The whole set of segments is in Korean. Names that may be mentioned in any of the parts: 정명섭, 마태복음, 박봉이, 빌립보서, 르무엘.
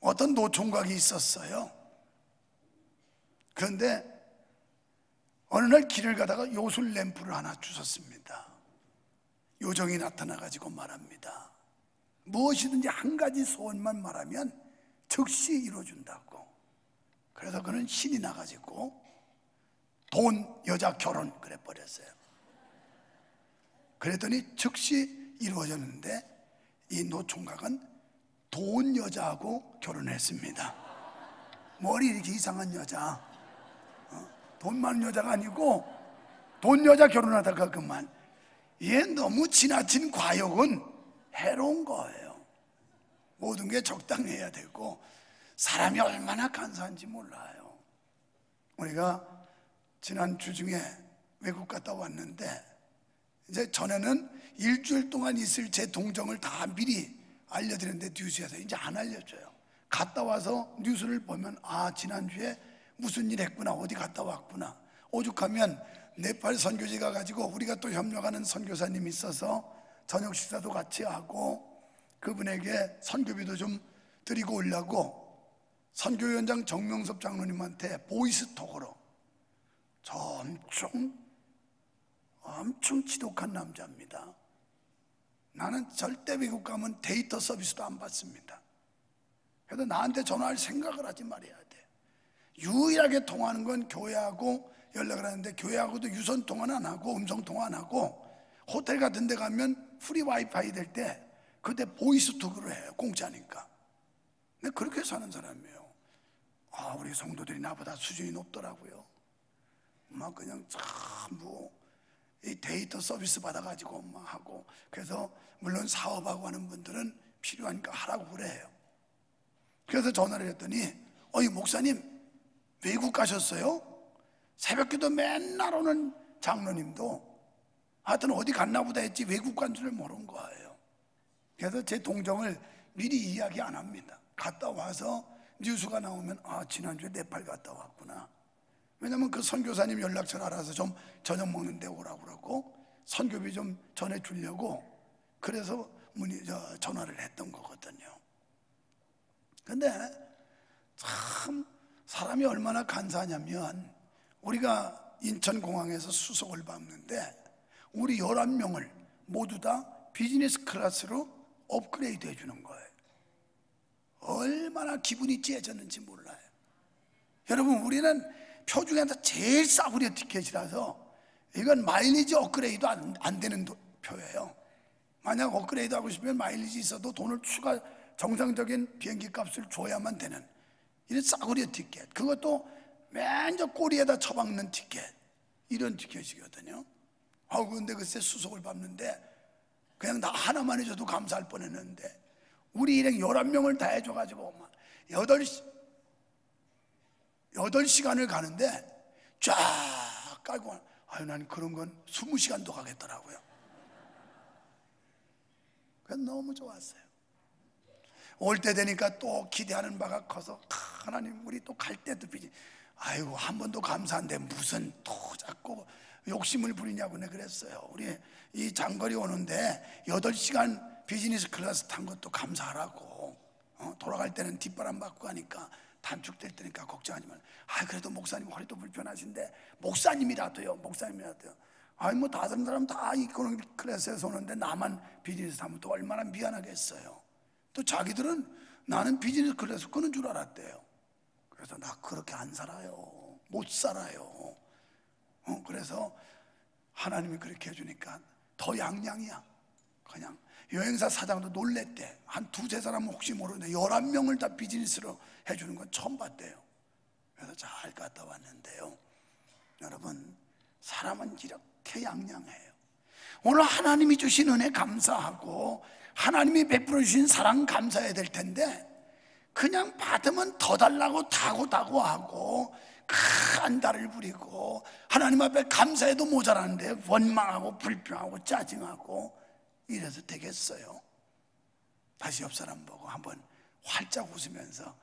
어떤 노총각이 있었어요. 그런데 어느 날 길을 가다가 요술 램프를 하나 주셨습니다. 요정이 나타나가지고 말합니다. 무엇이든지 한 가지 소원만 말하면 즉시 이루어준다고. 그래서 그는 신이 나가지고 돈, 여자, 결혼 그래버렸어요. 그랬더니 즉시 이루어졌는데 이 노총각은 돈 여자하고 결혼했습니다. 머리 이렇게 이상한 여자, 돈 많은 여자가 아니고 돈 여자 결혼하다가 그만. 얘 너무 지나친 과욕은 해로운 거예요. 모든 게 적당해야 되고 사람이 얼마나 간사한지 몰라요. 우리가 지난 주중에 외국 갔다 왔는데, 이제 전에는 일주일 동안 있을 제 동정을 다 미리 알려드렸는데 뉴스에서 이제 안 알려줘요. 갔다 와서 뉴스를 보면 아, 지난주에 무슨 일 했구나, 어디 갔다 왔구나. 오죽하면 네팔 선교지가 가지고 우리가 또 협력하는 선교사님이 있어서 저녁 식사도 같이 하고 그분에게 선교비도 좀 드리고 오려고 선교위원장 정명섭 장로님한테 보이스톡으로, 저 엄청 지독한 남자입니다. 나는 절대 외국 가면 데이터 서비스도 안 받습니다. 그래서 나한테 전화할 생각을 하지 말아야 돼. 유일하게 통하는 건 교회하고 연락을 하는데, 교회하고도 유선 통화는 안 하고 음성 통화 안 하고, 호텔 같은 데 가면 프리 와이파이 될 때 그때 보이스톡으로 해요. 공짜니까. 근데 그렇게 사는 사람이에요. 아, 우리 성도들이 나보다 수준이 높더라고요. 막 그냥 참 뭐 이 데이터 서비스 받아가지고 막 하고. 그래서 물론 사업하고 하는 분들은 필요하니까 하라고 그래요. 그래서 전화를 했더니, 어이 목사님 외국 가셨어요? 새벽기도 맨날 오는 장로님도 하여튼 어디 갔나 보다 했지 외국 간 줄을 모르는 거예요. 그래서 제 동정을 미리 이야기 안 합니다. 갔다 와서 뉴스가 나오면 아, 지난주에 네팔 갔다 왔구나. 왜냐면 그 선교사님 연락처를 알아서 좀 저녁 먹는데 오라고 그러고 선교비 좀 전해 주려고 그래서 전화를 했던 거거든요. 근데 참 사람이 얼마나 간사하냐면, 우리가 인천공항에서 수속을 밟는데 우리 11명을 모두 다 비즈니스 클래스로 업그레이드 해주는 거예요. 얼마나 기분이 째졌는지 몰라요. 여러분, 우리는 표 중에서 제일 싸구려 티켓이라서 이건 마일리지 업그레이드 안 되는 표예요. 만약 업그레이드 하고 싶으면 마일리지 있어도 돈을 추가, 정상적인 비행기 값을 줘야만 되는 이런 싸구려 티켓. 그것도 맨 저 꼬리에다 처박는 티켓. 이런 티켓이거든요. 아, 근데 글쎄 수속을 밟는데 그냥 나 하나만 해줘도 감사할 뻔했는데 우리 일행 11명을 다 해줘가지고 8시간을 가는데 쫙 깔고, 아유, 난 그런 건 20시간도 가겠더라고요. 그래서 너무 좋았어요. 올 때 되니까 또 기대하는 바가 커서, 하나님 우리 또 갈 때도 비지, 아이고 한 번도 감사한데 무슨 또 자꾸 욕심을 부리냐고 내 그랬어요. 우리 이 장거리 오는데 8시간 비즈니스 클래스 탄 것도 감사하라고. 돌아갈 때는 뒷바람 맞고 하니까 단축될 테니까 걱정하지 마. 아, 그래도 목사님 허리도 불편하신데 목사님이라도요, 목사님이라도요. 아니 뭐 다른 사람 다 이코노미 클래스에서 오는데 나만 비즈니스 타면 또 얼마나 미안하겠어요. 또 자기들은 나는 비즈니스 클래스 끄는 줄 알았대요. 그래서 나 그렇게 안 살아요. 못 살아요. 그래서 하나님이 그렇게 해주니까 더 양양이야. 그냥 여행사 사장도 놀랬대. 한 두세 사람은 혹시 모르는데 11명을 다 비즈니스로 해주는 건 처음 봤대요. 그래서 잘 갔다 왔는데요. 여러분, 사람은 이렇게 양양해요. 오늘 하나님이 주신 은혜 감사하고 하나님이 베풀어 주신 사랑 감사해야 될 텐데, 그냥 받으면 더 달라고 다고다고 하고 안달을 부리고 하나님 앞에 감사해도 모자라는데 원망하고 불평하고 짜증하고 이래서 되겠어요? 다시 옆 사람 보고 한번 활짝 웃으면서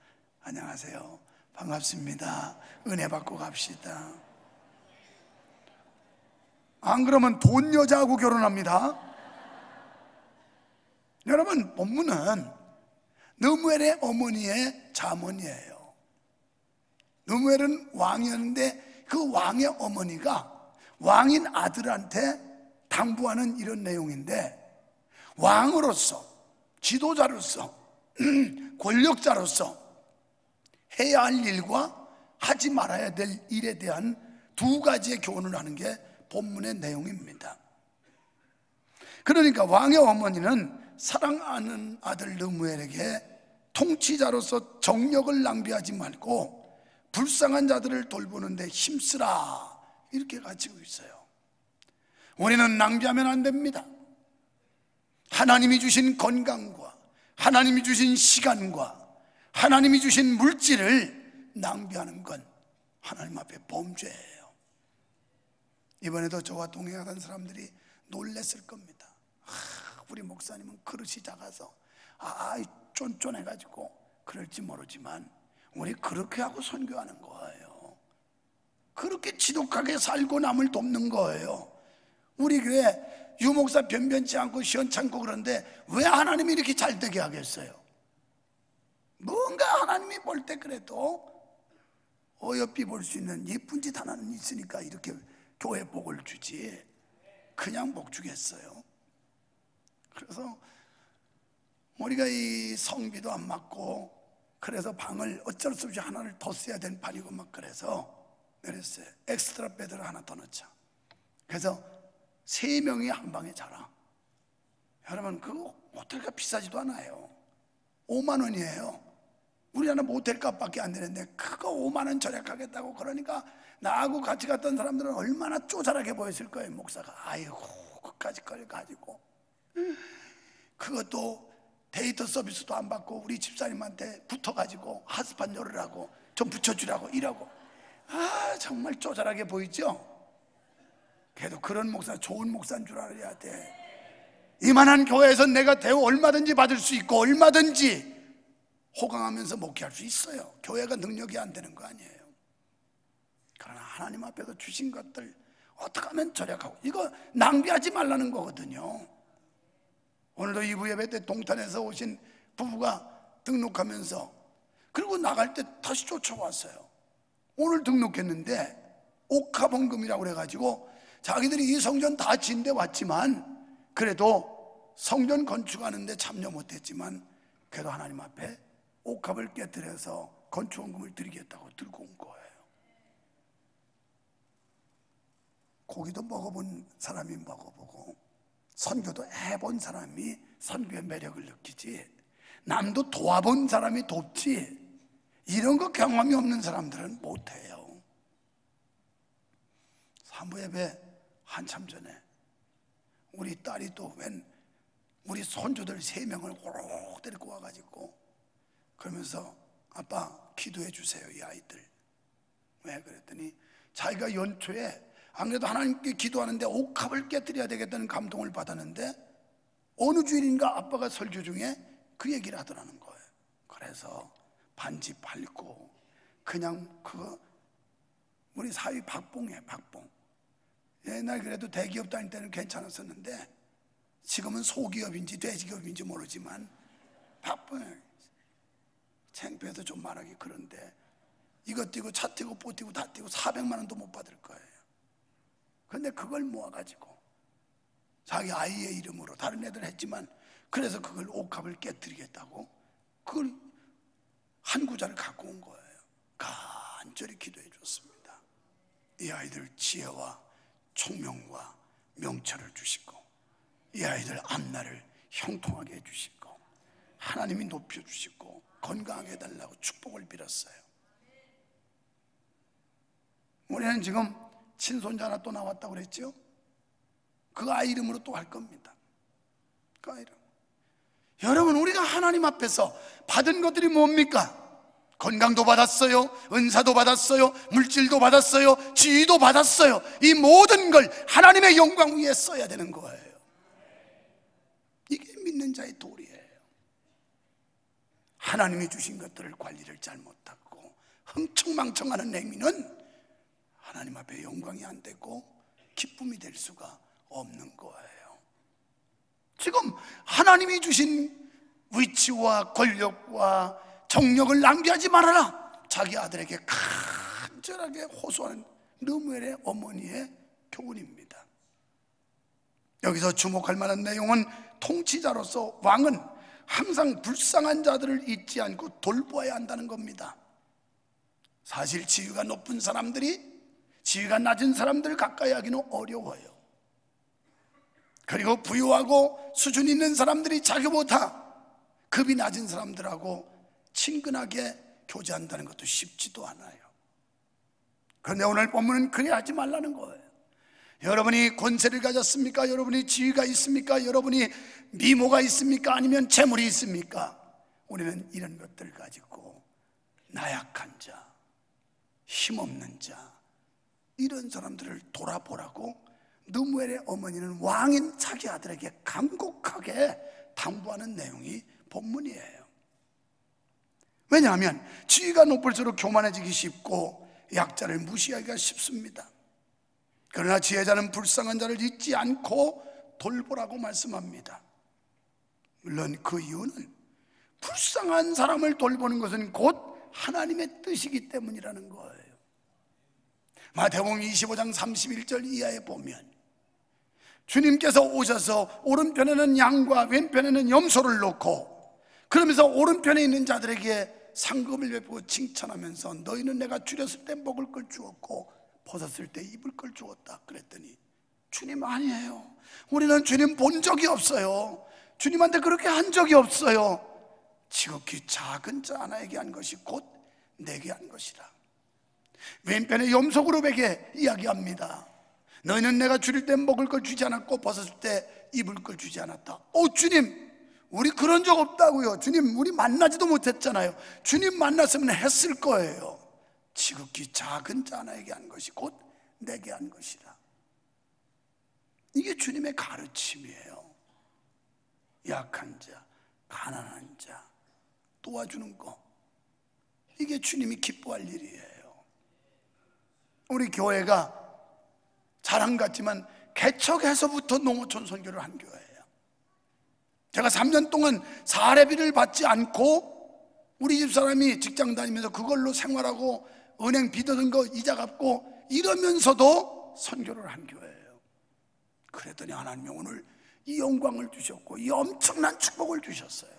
안녕하세요, 반갑습니다, 은혜 받고 갑시다. 안 그러면 돈 여자하고 결혼합니다. 여러분, 본문은 르무엘의 어머니의 자문이에요. 르무엘은 왕이었는데 그 왕의 어머니가 왕인 아들한테 당부하는 이런 내용인데, 왕으로서, 지도자로서, 권력자로서 해야 할 일과 하지 말아야 될 일에 대한 두 가지의 교훈을 하는 게 본문의 내용입니다. 그러니까 왕의 어머니는 사랑하는 아들 르무엘에게 통치자로서 정력을 낭비하지 말고 불쌍한 자들을 돌보는 데 힘쓰라, 이렇게 가르치고 있어요. 우리는 낭비하면 안 됩니다. 하나님이 주신 건강과 하나님이 주신 시간과 하나님이 주신 물질을 낭비하는 건 하나님 앞에 범죄예요. 이번에도 저와 동행하던 사람들이 놀랬을 겁니다. 우리 목사님은 그릇이 작아서 쫀쫀해가지고 그럴지 모르지만 우리 그렇게 하고 선교하는 거예요. 그렇게 지독하게 살고 남을 돕는 거예요. 우리 교회 유목사 변변치 않고 시원찮고 그런데 왜 하나님이 이렇게 잘되게 하겠어요? 뭔가 하나님이 볼 때 그래도 어여삐 볼 수 있는 예쁜 짓 하나는 있으니까 이렇게 교회 복을 주지, 그냥 복 주겠어요? 그래서 우리가 이 성비도 안 맞고 그래서 방을 어쩔 수 없이 하나를 더 써야 되는 판이고 막 그랬어요. 엑스트라 베드를 하나 더 넣자. 그래서 3명이 한 방에 자라. 여러분, 그 호텔값 비싸지도 않아요. 5만 원이에요. 우리나라 모텔값밖에 안 되는데 그거 5만 원 절약하겠다고. 그러니까 나하고 같이 갔던 사람들은 얼마나 쪼잘하게 보였을 거예요. 목사가 아이고 그까짓 걸 가지고, 그것도 데이터 서비스도 안 받고 우리 집사님한테 붙어가지고 하스판 요리라고 좀 붙여주라고 이러고, 아 정말 쪼잘하게 보이죠? 그래도 그런 목사, 좋은 목사인 줄 알아야 돼. 이만한 교회에서 내가 대우 얼마든지 받을 수 있고 얼마든지 호강하면서 목회할 수 있어요. 교회가 능력이 안 되는 거 아니에요. 그러나 하나님 앞에서 주신 것들 어떻게 하면 절약하고, 이거 낭비하지 말라는 거거든요. 오늘도 2부 예배 때 동탄에서 오신 부부가 등록하면서, 그리고 나갈 때 다시 쫓아왔어요. 오늘 등록했는데 옥합헌금이라고 그래가지고 자기들이 이 성전 다 진대 왔지만 그래도 성전 건축하는데 참여 못했지만 그래도 하나님 앞에 옥합을 깨뜨려서 건축헌금을 드리겠다고 들고 온 거예요. 고기도 먹어본 사람이 먹어보고 선교도 해본 사람이 선교의 매력을 느끼지, 남도 도와본 사람이 돕지, 이런 거 경험이 없는 사람들은 못해요. 사무예배 한참 전에 우리 딸이 또 웬 우리 손주들 3명을 호로록 데리고 와가지고 그러면서 아빠 기도해 주세요 이 아이들. 왜 그랬더니 자기가 연초에 안 그래도 하나님께 기도하는데 옥합을 깨뜨려야 되겠다는 감동을 받았는데 어느 주일인가 아빠가 설교 중에 그 얘기를 하더라는 거예요. 그래서 반지 팔고 그냥 그거 우리 사위 박봉이에요. 박봉. 옛날 그래도 대기업 다닐 때는 괜찮았었는데 지금은 소기업인지 돼지기업인지 모르지만 박봉이에요. 창피해서 좀 말하기 그런데 이것 띄고 차 띄고 보 띄고 다 띄고 400만 원도 못 받을 거예요. 근데 그걸 모아가지고 자기 아이의 이름으로 다른 애들 했지만 그래서 그걸 옥합을 깨뜨리겠다고 그걸 한 구자를 갖고 온 거예요. 간절히 기도해 줬습니다. 이 아이들 지혜와 총명과 명철을 주시고 이 아이들 앞날을 형통하게 해주시고 하나님이 높여주시고 건강하게 해달라고 축복을 빌었어요. 우리는 지금 친손자 하나 또 나왔다고 그랬죠? 그 아이 이름으로 또 할 겁니다. 그 아이 이름. 여러분, 우리가 하나님 앞에서 받은 것들이 뭡니까? 건강도 받았어요, 은사도 받았어요, 물질도 받았어요, 지위도 받았어요. 이 모든 걸 하나님의 영광 위에 써야 되는 거예요. 이게 믿는 자의 도리예요. 하나님이 주신 것들을 관리를 잘 못하고 흥청망청하는 행위는 하나님 앞에 영광이 안 되고 기쁨이 될 수가 없는 거예요. 지금 하나님이 주신 위치와 권력과 정력을 낭비하지 말아라. 자기 아들에게 간절하게 호소하는 르무엘의 어머니의 교훈입니다. 여기서 주목할 만한 내용은 통치자로서 왕은 항상 불쌍한 자들을 잊지 않고 돌보아야 한다는 겁니다. 사실 지위가 높은 사람들이 지위가 낮은 사람들을 가까이 하기는 어려워요. 그리고 부유하고 수준 있는 사람들이 자기보다 급이 낮은 사람들하고 친근하게 교제한다는 것도 쉽지도 않아요. 그런데 오늘 본문은 그래 하지 말라는 거예요. 여러분이 권세를 가졌습니까? 여러분이 지위가 있습니까? 여러분이 미모가 있습니까? 아니면 재물이 있습니까? 우리는 이런 것들을 가지고 나약한 자, 힘없는 자, 이런 사람들을 돌아보라고 르무엘의 어머니는 왕인 자기 아들에게 간곡하게 당부하는 내용이 본문이에요. 왜냐하면 지위가 높을수록 교만해지기 쉽고 약자를 무시하기가 쉽습니다. 그러나 지혜자는 불쌍한 자를 잊지 않고 돌보라고 말씀합니다. 물론 그 이유는 불쌍한 사람을 돌보는 것은 곧 하나님의 뜻이기 때문이라는 거예요. 마태복음 25장 31절 이하에 보면 주님께서 오셔서 오른편에는 양과 왼편에는 염소를 놓고 그러면서 오른편에 있는 자들에게 상급을 베푸고 칭찬하면서 너희는 내가 줄였을 때 먹을 걸 주었고 벗었을 때 입을 걸 주었다 그랬더니 주님 아니에요. 우리는 주님 본 적이 없어요. 주님한테 그렇게 한 적이 없어요. 지극히 작은 자 하나에게 한 것이 곧 내게 한 것이라. 왼편의 염소그룹에게 이야기합니다. 너희는 내가 줄일 때 먹을 걸 주지 않았고 벗었을 때 입을 걸 주지 않았다. 주님 우리 그런 적 없다고요. 주님 우리 만나지도 못했잖아요. 주님 만났으면 했을 거예요. 지극히 작은 자 하나에게 한 것이 곧 내게 한 것이라. 이게 주님의 가르침이에요. 약한 자, 가난한 자 도와주는 거, 이게 주님이 기뻐할 일이에요. 우리 교회가 자랑 같지만 개척해서부터 농어촌 선교를 한 교회예요. 제가 3년 동안 사례비를 받지 않고 우리 집사람이 직장 다니면서 그걸로 생활하고 은행 빚어둔 거 이자 갚고 이러면서도 선교를 한 교회예요. 그랬더니 하나님이 오늘 이 영광을 주셨고 이 엄청난 축복을 주셨어요.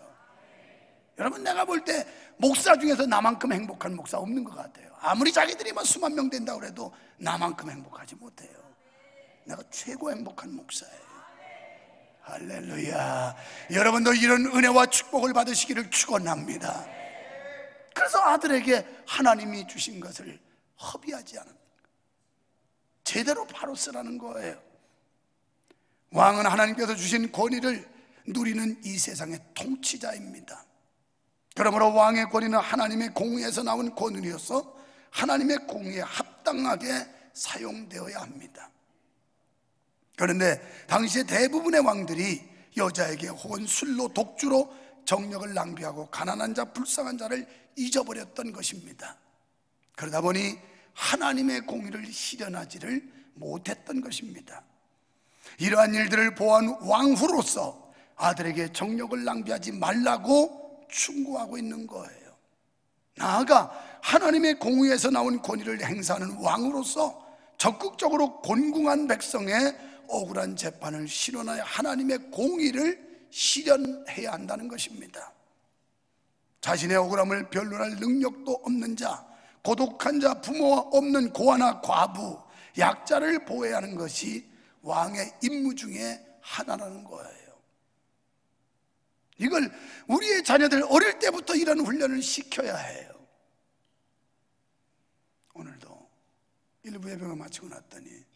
여러분 내가 볼 때 목사 중에서 나만큼 행복한 목사 없는 것 같아요. 아무리 자기들이 막 수만 명 된다고 해도 나만큼 행복하지 못해요. 내가 최고 행복한 목사예요. 할렐루야. 여러분도 이런 은혜와 축복을 받으시기를 축원합니다. 그래서 아들에게 하나님이 주신 것을 허비하지 않은, 제대로 바로 쓰라는 거예요. 왕은 하나님께서 주신 권위를 누리는 이 세상의 통치자입니다. 그러므로 왕의 권위는 하나님의 공의에서 나온 권위로서 하나님의 공의에 합당하게 사용되어야 합니다. 그런데 당시의 대부분의 왕들이 여자에게 혹은 술로 독주로 정력을 낭비하고 가난한 자, 불쌍한 자를 잊어버렸던 것입니다. 그러다 보니 하나님의 공의를 실현하지를 못했던 것입니다. 이러한 일들을 보아한 왕후로서 아들에게 정력을 낭비하지 말라고 충고하고 있는 거예요. 나아가 하나님의 공의에서 나온 권위를 행사하는 왕으로서 적극적으로 곤궁한 백성의 억울한 재판을 실현하여 하나님의 공의를 실현해야 한다는 것입니다. 자신의 억울함을 변론할 능력도 없는 자, 고독한 자, 부모와 없는 고아나 과부, 약자를 보호해야 하는 것이 왕의 임무 중에 하나라는 거예요. 이걸 우리의 자녀들 어릴 때부터 이런 훈련을 시켜야 해요. 오늘도 일부 예배가 마치고 났더니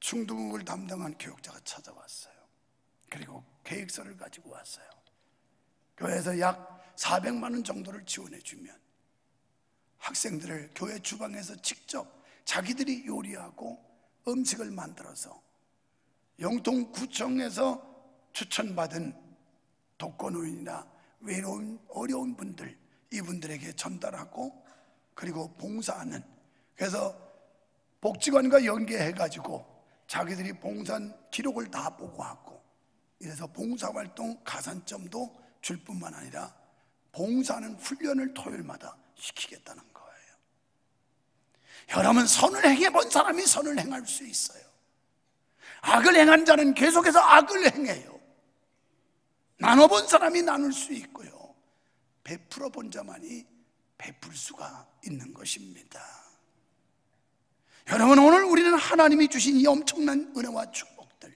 중등학을 담당한 교육자가 찾아왔어요. 그리고 계획서를 가지고 왔어요. 교회에서 약 400만 원 정도를 지원해 주면 학생들을 교회 주방에서 직접 자기들이 요리하고 음식을 만들어서 영통구청에서 추천받은 독거노인이나 외로운 어려운 분들, 이분들에게 전달하고 그리고 봉사하는, 그래서 복지관과 연계해가지고 자기들이 봉사한 기록을 다 보고하고, 이래서 봉사활동 가산점도 줄 뿐만 아니라 봉사하는 훈련을 토요일마다 시키겠다는 거예요. 여러분, 선을 행해 본 사람이 선을 행할 수 있어요. 악을 행한 자는 계속해서 악을 행해요. 나눠본 사람이 나눌 수 있고요, 베풀어 본 자만이 베풀 수가 있는 것입니다. 여러분, 오늘 우리는 하나님이 주신 이 엄청난 은혜와 축복들,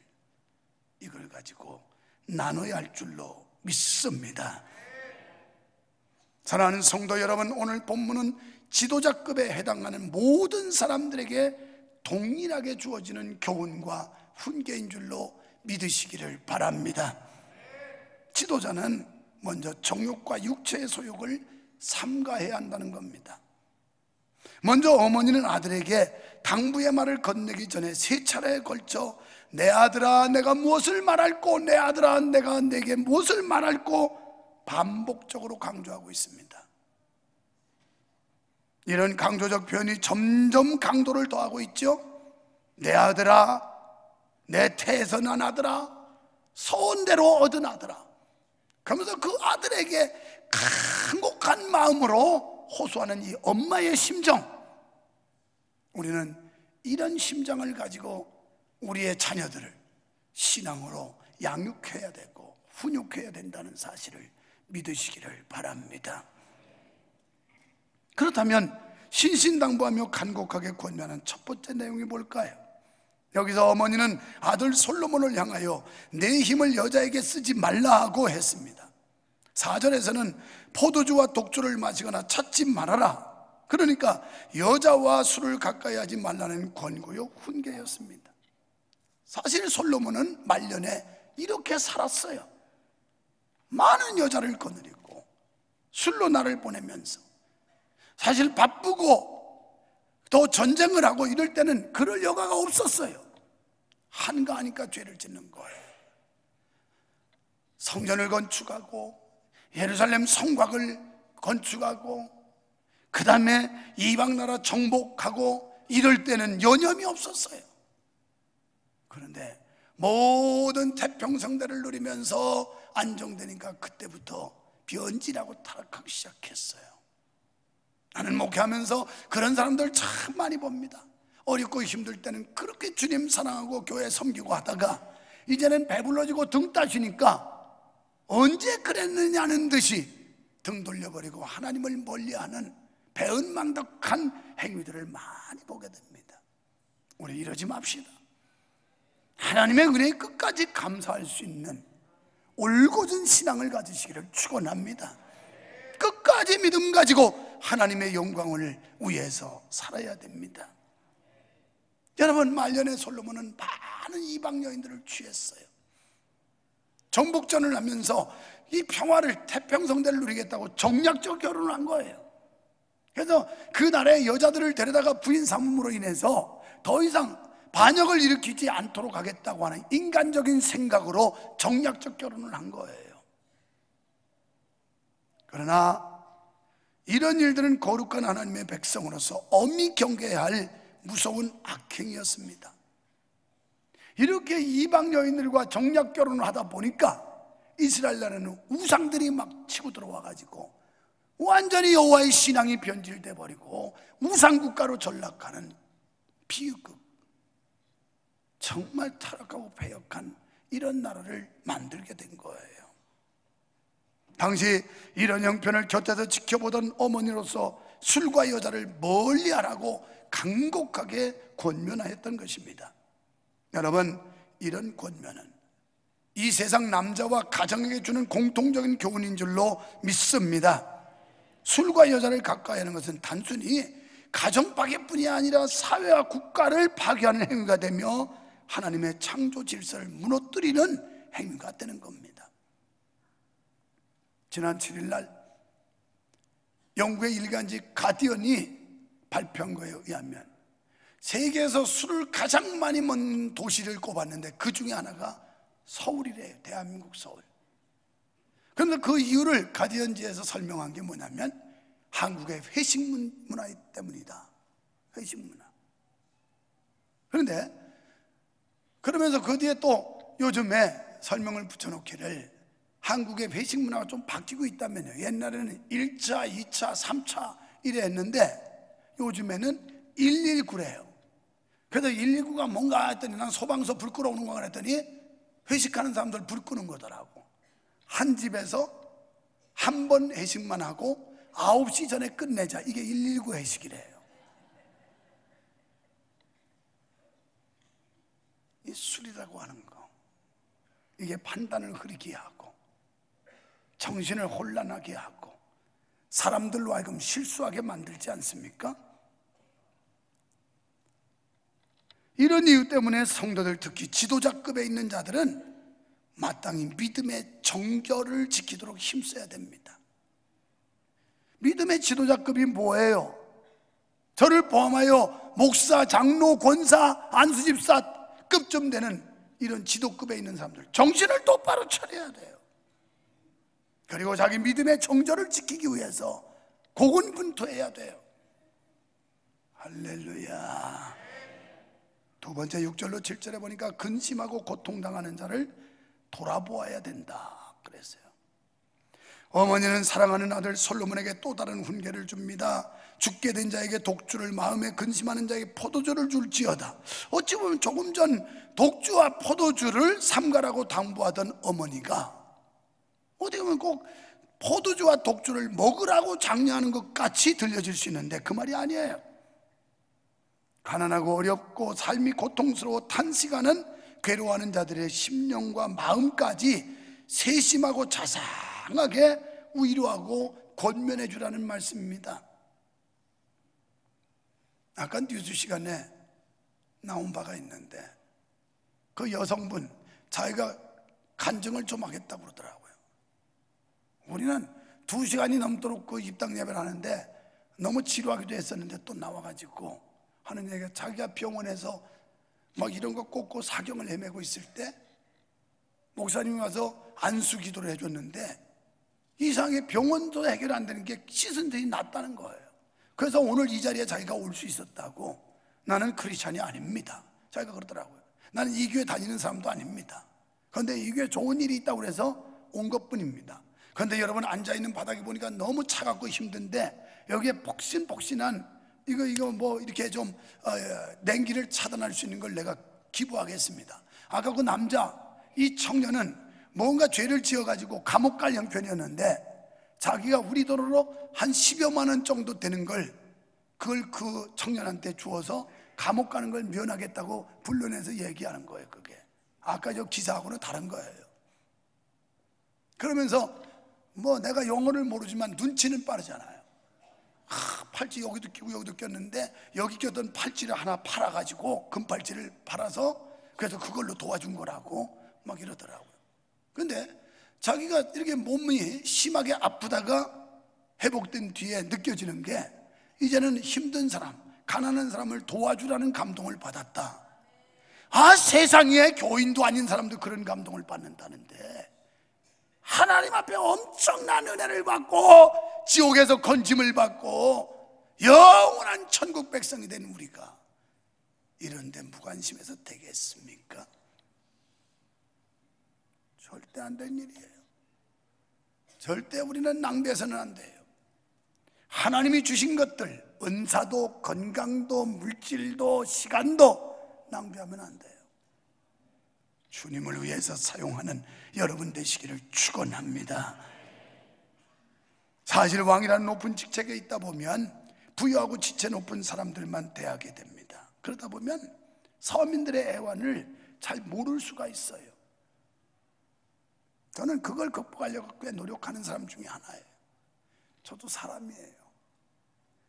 이걸 가지고 나눠야 할 줄로 믿습니다. 사랑하는 성도 여러분, 오늘 본문은 지도자급에 해당하는 모든 사람들에게 동일하게 주어지는 교훈과 훈계인 줄로 믿으시기를 바랍니다. 지도자는 먼저 정욕과 육체의 소욕을 삼가해야 한다는 겁니다. 먼저 어머니는 아들에게 당부의 말을 건네기 전에 세 차례에 걸쳐 내 아들아 내가 무엇을 말할꼬, 내 아들아 내가 내게 무엇을 말할꼬 반복적으로 강조하고 있습니다. 이런 강조적 표현이 점점 강도를 더하고 있죠. 내 아들아, 내 태에서 난 아들아, 소원대로 얻은 아들아, 그러면서 그 아들에게 간곡한 마음으로 호소하는 이 엄마의 심정, 우리는 이런 심정을 가지고 우리의 자녀들을 신앙으로 양육해야 되고 훈육해야 된다는 사실을 믿으시기를 바랍니다. 그렇다면 신신당부하며 간곡하게 권면하는 첫 번째 내용이 뭘까요? 여기서 어머니는 아들 솔로몬을 향하여 내 힘을 여자에게 쓰지 말라 하고 했습니다. 4절에서는 포도주와 독주를 마시거나 찾지 말아라, 그러니까 여자와 술을 가까이 하지 말라는 권고요 훈계였습니다. 사실 솔로몬은 말년에 이렇게 살았어요. 많은 여자를 거느리고 술로 나를 보내면서, 사실 바쁘고 또 전쟁을 하고 이럴 때는 그럴 여가가 없었어요. 한가하니까 죄를 짓는 거예요. 성전을 건축하고 예루살렘 성곽을 건축하고 그 다음에 이방 나라 정복하고 이럴 때는 여념이 없었어요. 그런데 모든 태평성대를 누리면서 안정되니까 그때부터 변질하고 타락하기 시작했어요. 나는 목회하면서 그런 사람들 참 많이 봅니다. 어렵고 힘들 때는 그렇게 주님 사랑하고 교회 섬기고 하다가 이제는 배불러지고 등 따시니까 언제 그랬느냐는 듯이 등 돌려버리고 하나님을 멀리하는 배은망덕한 행위들을 많이 보게 됩니다. 우리 이러지 맙시다. 하나님의 은혜에 끝까지 감사할 수 있는 올곧은 신앙을 가지시기를 축원합니다. 끝까지 믿음 가지고 하나님의 영광을 위해서 살아야 됩니다. 여러분, 말년에 솔로몬은 많은 이방 여인들을 취했어요. 정복전을 하면서 이 평화를, 태평성대를 누리겠다고 정략적 결혼을 한 거예요. 그래서 그 나라의 여자들을 데려다가 부인 삼음으로 인해서 더 이상 반역을 일으키지 않도록 하겠다고 하는 인간적인 생각으로 정략적 결혼을 한 거예요. 그러나 이런 일들은 거룩한 하나님의 백성으로서 엄히 경계해야 할 무서운 악행이었습니다. 이렇게 이방 여인들과 정략 결혼을 하다 보니까 이스라엘 나라는 우상들이 막 치고 들어와가지고 완전히 여호와의 신앙이 변질돼 버리고 우상국가로 전락하는 비극, 정말 타락하고 배역한 이런 나라를 만들게 된 거예요. 당시 이런 형편을 곁에서 지켜보던 어머니로서 술과 여자를 멀리하라고 간곡하게 권면하였던 것입니다. 여러분, 이런 권면은 이 세상 남자와 가정에게 주는 공통적인 교훈인 줄로 믿습니다. 술과 여자를 가까이 하는 것은 단순히 가정 파괴뿐이 아니라 사회와 국가를 파괴하는 행위가 되며 하나님의 창조 질서를 무너뜨리는 행위가 되는 겁니다. 지난 7일날 영국의 일간지 가디언이 발표한 거에 의하면 세계에서 술을 가장 많이 먹는 도시를 꼽았는데 그 중에 하나가 서울이래요. 대한민국 서울. 그런데 그 이유를 가디언지에서 설명한 게 뭐냐면 한국의 회식 문화 때문이다. 회식 문화. 그런데 그러면서 그 뒤에 또 요즘에 설명을 붙여놓기를 한국의 회식 문화가 좀 바뀌고 있다면요, 옛날에는 1차, 2차, 3차 이래 했는데 요즘에는 119래요. 그래서 119가 뭔가 했더니 난 소방서 불 끌어오는 거라 했더니 회식하는 사람들 불 끄는 거더라고. 한 집에서 한 번 회식만 하고 9시 전에 끝내자, 이게 119 회식이래요. 이 술이라고 하는 거, 이게 판단을 흐리게 하고 정신을 혼란하게 하고 사람들로 하여금 실수하게 만들지 않습니까? 이런 이유 때문에 성도들, 특히 지도자급에 있는 자들은 마땅히 믿음의 정결을 지키도록 힘써야 됩니다. 믿음의 지도자급이 뭐예요? 저를 포함하여 목사, 장로, 권사, 안수집사급 좀 되는 이런 지도급에 있는 사람들, 정신을 똑바로 차려야 돼요. 그리고 자기 믿음의 정절을 지키기 위해서 고군분투해야 돼요. 할렐루야. 두 번째, 6절로 7절에 보니까 근심하고 고통당하는 자를 돌아보아야 된다 그랬어요. 어머니는 사랑하는 아들 솔로몬에게 또 다른 훈계를 줍니다. 죽게 된 자에게 독주를, 마음에 근심하는 자에게 포도주를 줄지어다. 어찌 보면 조금 전 독주와 포도주를 삼가라고 당부하던 어머니가 어떻게 보면 꼭 포도주와 독주를 먹으라고 장려하는 것 같이 들려질 수 있는데 그 말이 아니에요. 가난하고 어렵고 삶이 고통스러워 탄식하는, 괴로워하는 자들의 심령과 마음까지 세심하고 자상하게 위로하고 권면해 주라는 말씀입니다. 아까 뉴스 시간에 나온 바가 있는데 그 여성분 자기가 간증을 좀 하겠다고 그러더라고요. 우리는 2시간이 넘도록 그 입당 예배를 하는데 너무 지루하기도 했었는데 또 나와가지고 하는 얘기가, 자기가 병원에서 막 이런 거 꽂고 사경을 헤매고 있을 때 목사님이 와서 안수 기도를 해줬는데 이상하게 병원도 해결 안 되는 게 씻은 데이 낫다는 거예요. 그래서 오늘 이 자리에 자기가 올 수 있었다고, 나는 크리스찬이 아닙니다 자기가 그러더라고요. 나는 이 교회 다니는 사람도 아닙니다. 그런데 이 교회 좋은 일이 있다고 해서 온 것뿐입니다. 그런데 여러분 앉아있는 바닥에 보니까 너무 차갑고 힘든데 여기에 복신복신한 이거 뭐 이렇게 좀 냉기를 차단할 수 있는 걸 내가 기부하겠습니다. 아까 그 남자, 이 청년은 뭔가 죄를 지어가지고 감옥 갈 형편이었는데 자기가 우리 돈으로 한 10여만 원 정도 되는 그걸 그 청년한테 주어서 감옥 가는 걸 면하겠다고 불러내서 얘기하는 거예요. 그게 아까 저 기사하고는 다른 거예요. 그러면서 뭐 내가 영어를 모르지만 눈치는 빠르잖아요. 팔찌 여기도 끼고 여기도 꼈는데 여기 꼈던 팔찌를 하나 팔아가지고 금팔찌를 팔아서 그래서 그걸로 도와준 거라고 막 이러더라고요. 근데 자기가 이렇게 몸이 심하게 아프다가 회복된 뒤에 느껴지는 게 이제는 힘든 사람, 가난한 사람을 도와주라는 감동을 받았다. 아, 세상에 교인도 아닌 사람도 그런 감동을 받는다는데 하나님 앞에 엄청난 은혜를 받고 지옥에서 건짐을 받고 영원한 천국 백성이 된 우리가 이런데 무관심해서 되겠습니까? 절대 안 된 일이에요. 절대 우리는 낭비해서는 안 돼요. 하나님이 주신 것들, 은사도 건강도 물질도 시간도 낭비하면 안 돼요. 주님을 위해서 사용하는 여러분 되시기를 축원합니다. 사실 왕이라는 높은 직책에 있다 보면 부유하고 지체 높은 사람들만 대하게 됩니다. 그러다 보면 서민들의 애환을 잘 모를 수가 있어요. 저는 그걸 극복하려고 꽤 노력하는 사람 중에 하나예요. 저도 사람이에요.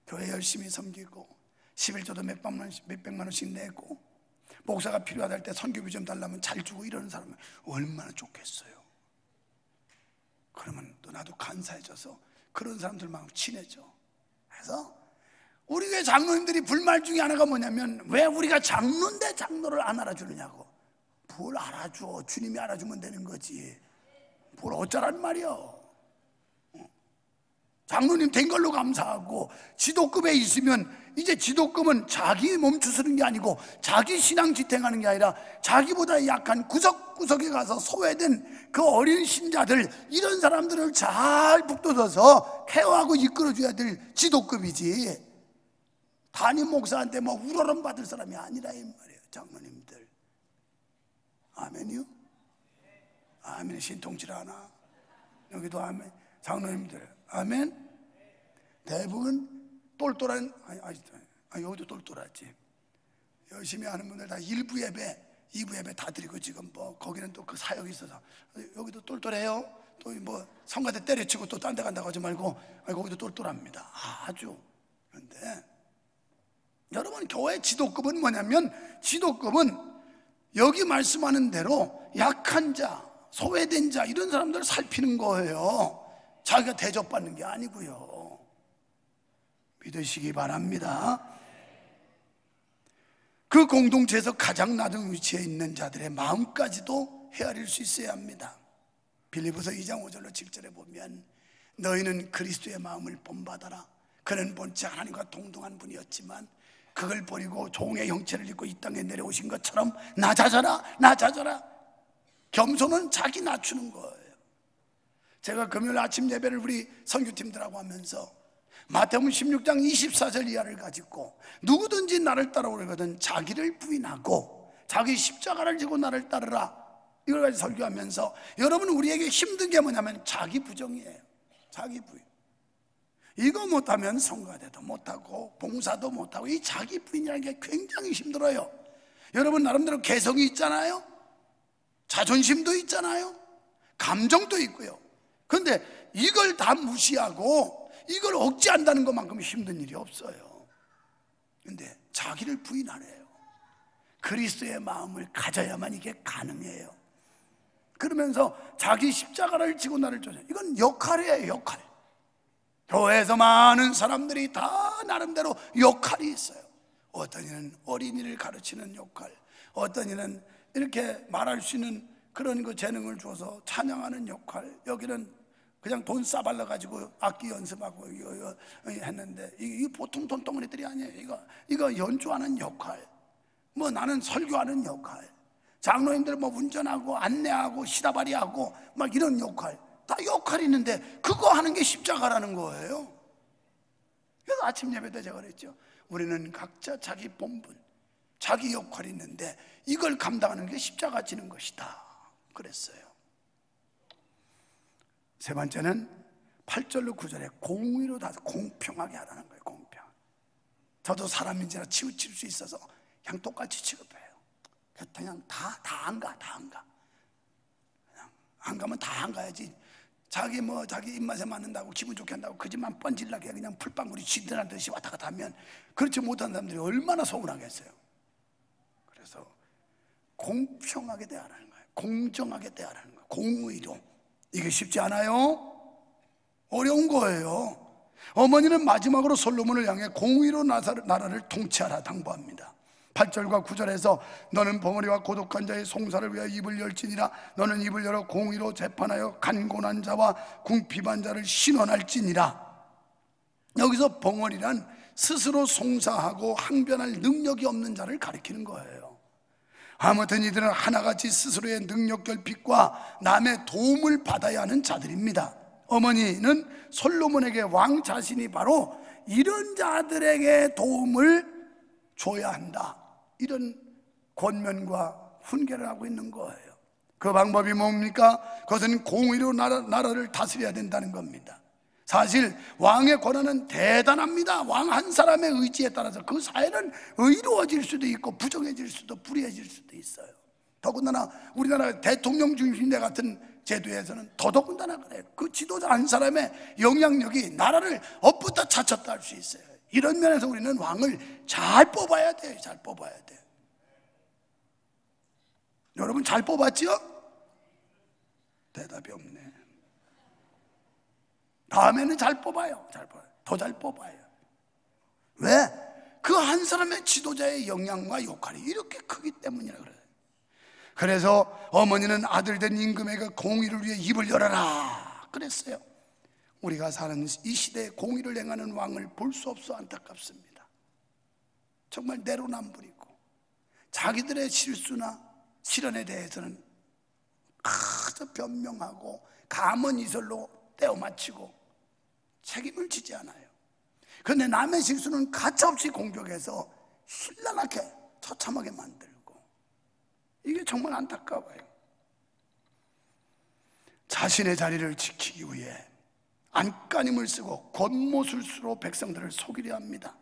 교회 열심히 섬기고 11조도 몇백만 원씩 내고 목사가 필요하다 할 때 선교비 좀 달라면 잘 주고 이러는 사람은 얼마나 좋겠어요. 그러면 또 나도 간사해져서 그런 사람들만 친해져. 그래서 우리 교회 장로님들이 불말 중에 하나가 뭐냐면 왜 우리가 장로인데 장로를 안 알아주느냐고. 뭘 알아줘, 주님이 알아주면 되는 거지 뭘 어쩌란 말이야. 장로님 된 걸로 감사하고, 지도급에 있으면 이제 지도급은 자기 몸추스는 게 아니고 자기 신앙 지탱하는 게 아니라 자기보다 약한 구석구석에 가서 소외된 그 어린 신자들, 이런 사람들을 잘 북돋아서 케어하고 이끌어줘야 될 지도급이지, 담임 목사한테 뭐 우러럼 받을 사람이 아니라 이 말이에요. 장로님들 아멘이요? 아멘. 신통질 하나? 여기도 아멘. 장로님들 아멘. 대부분 똘똘한, 여기도 똘똘하지. 열심히 하는 분들 다 1부 예배, 2부 예배 다 드리고, 지금 뭐 거기는 또 그 사역이 있어서 여기도 똘똘해요. 또 뭐 성가대 때려치고 또 딴 데 간다고 하지 말고, 거기도 똘똘합니다. 아주. 그런데 여러분, 교회 지도급은 뭐냐면, 지도급은 여기 말씀하는 대로 약한 자, 소외된 자, 이런 사람들을 살피는 거예요. 자기가 대접받는 게 아니고요. 믿으시기 바랍니다. 그 공동체에서 가장 낮은 위치에 있는 자들의 마음까지도 헤아릴 수 있어야 합니다. 빌립보서 2장 5절로 7절에 보면, 너희는 그리스도의 마음을 본받아라. 그는 본체 하나님과 동등한 분이었지만 그걸 버리고 종의 형체를 입고 이 땅에 내려오신 것처럼 낮아져라, 낮아져라. 겸손은 자기 낮추는 거예요. 제가 금요일 아침 예배를 우리 선교팀들하고 하면서 마태복음 16장 24절 이하를 가지고, 누구든지 나를 따라오려거든 자기를 부인하고 자기 십자가를 지고 나를 따르라, 이걸 가지고 설교하면서, 여러분 우리에게 힘든 게 뭐냐면 자기 부정이에요. 자기 부인. 이거 못하면 성가대도 못하고 봉사도 못하고, 이 자기 부인이라는 게 굉장히 힘들어요. 여러분 나름대로 개성이 있잖아요. 자존심도 있잖아요. 감정도 있고요. 그런데 이걸 다 무시하고 이걸 억제한다는 것만큼 힘든 일이 없어요. 그런데 자기를 부인하래요. 그리스도의 마음을 가져야만 이게 가능해요. 그러면서 자기 십자가를 지고 나를 쫓아. 이건 역할이에요, 역할. 교회에서 많은 사람들이 다 나름대로 역할이 있어요. 어떤 이는 어린이를 가르치는 역할, 어떤 이는 이렇게 말할 수 있는 그런 그 재능을 줘서 찬양하는 역할, 여기는 그냥 돈 싸발라가지고 악기 연습하고 했는데, 이 보통 돈덩어리들이 아니에요. 이거 연주하는 역할, 뭐 나는 설교하는 역할, 장로님들 뭐 운전하고 안내하고 시다바리하고 막 이런 역할, 다 역할이 있는데 그거 하는 게 십자가라는 거예요. 그래서 아침 예배 때 제가 그랬죠. 우리는 각자 자기 본분, 자기 역할이 있는데 이걸 감당하는 게 십자가 지는 것이다 그랬어요. 세 번째는 8절로 9절에 공의로 다 공평하게 하라는 거예요. 공평. 저도 사람인지라 치우칠 수 있어서 그냥 똑같이 취급해요. 그냥 다 안 가. 그냥 안 가면 다 안 가야지. 자기 뭐 자기 입맛에 맞는다고 기분 좋게 한다고 그 집만 뻔질나게 그냥 풀빵구리 쥐들한 듯이 왔다 갔다 하면 그렇지 못한 사람들이 얼마나 서운하겠어요. 그래서 공평하게 대하라는 거예요. 공정하게 대하라는 거예요. 공의로. 이게 쉽지 않아요. 어려운 거예요. 어머니는 마지막으로 솔로몬을 향해 공의로 나라를 통치하라 당부합니다. 8절과 9절에서 너는 벙어리와 고독한 자의 송사를 위하여 입을 열지니라. 너는 입을 열어 공의로 재판하여 간곤한 자와 궁핍한 자를 신원할지니라. 여기서 벙어리란 스스로 송사하고 항변할 능력이 없는 자를 가리키는 거예요. 아무튼 이들은 하나같이 스스로의 능력 결핍과 남의 도움을 받아야 하는 자들입니다. 어머니는 솔로몬에게 왕 자신이 바로 이런 자들에게 도움을 줘야 한다, 이런 권면과 훈계를 하고 있는 거예요. 그 방법이 뭡니까? 그것은 공의로 나라를 다스려야 된다는 겁니다. 사실 왕의 권한은 대단합니다. 왕 한 사람의 의지에 따라서 그 사회는 의로워질 수도 있고 부정해질 수도, 불의해질 수도 있어요. 더군다나 우리나라 대통령 중심제 같은 제도에서는 더더군다나 그래요. 그 지도자 한 사람의 영향력이 나라를 엎었다 차쳤다 할 수 있어요. 이런 면에서 우리는 왕을 잘 뽑아야 돼요. 잘 뽑아야 돼요. 여러분 잘 뽑았죠? 대답이 없네. 다음에는 잘 뽑아요. 잘 뽑아요. 더 잘 뽑아요. 왜? 그 한 사람의 지도자의 영향과 역할이 이렇게 크기 때문이라 그래요. 그래서 어머니는 아들 된 임금에게 공의를 위해 입을 열어라 그랬어요. 우리가 사는 이 시대에 공의를 행하는 왕을 볼 수 없어 안타깝습니다. 정말 내로남불이고 자기들의 실수나 실현에 대해서는 아주 변명하고 감언이설로 떼어맞히고 책임을 지지 않아요. 그런데 남의 실수는 가차없이 공격해서 신랄하게 처참하게 만들고, 이게 정말 안타까워요. 자신의 자리를 지키기 위해 안간힘을 쓰고 권모술수로 백성들을 속이려 합니다.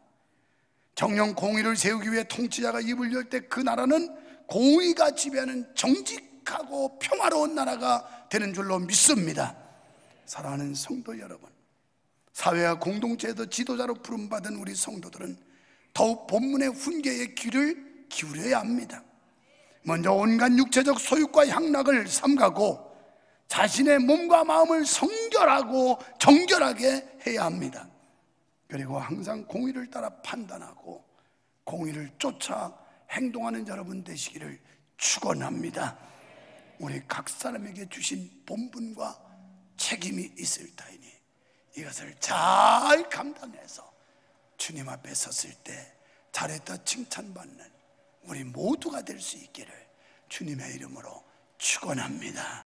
정령 공의를 세우기 위해 통치자가 입을 열 때 그 나라는 공의가 지배하는 정직하고 평화로운 나라가 되는 줄로 믿습니다. 사랑하는 성도 여러분, 사회와 공동체에서 지도자로 부름받은 우리 성도들은 더욱 본문의 훈계의 귀를 기울여야 합니다. 먼저 온갖 육체적 소욕과 향락을 삼가고 자신의 몸과 마음을 성결하고 정결하게 해야 합니다. 그리고 항상 공의를 따라 판단하고 공의를 쫓아 행동하는 여러분 되시기를 축원합니다. 우리 각 사람에게 주신 본분과 책임이 있을 터이니 이것을 잘 감당해서 주님 앞에 섰을 때 잘했다 칭찬받는 우리 모두가 될 수 있기를 주님의 이름으로 축원합니다.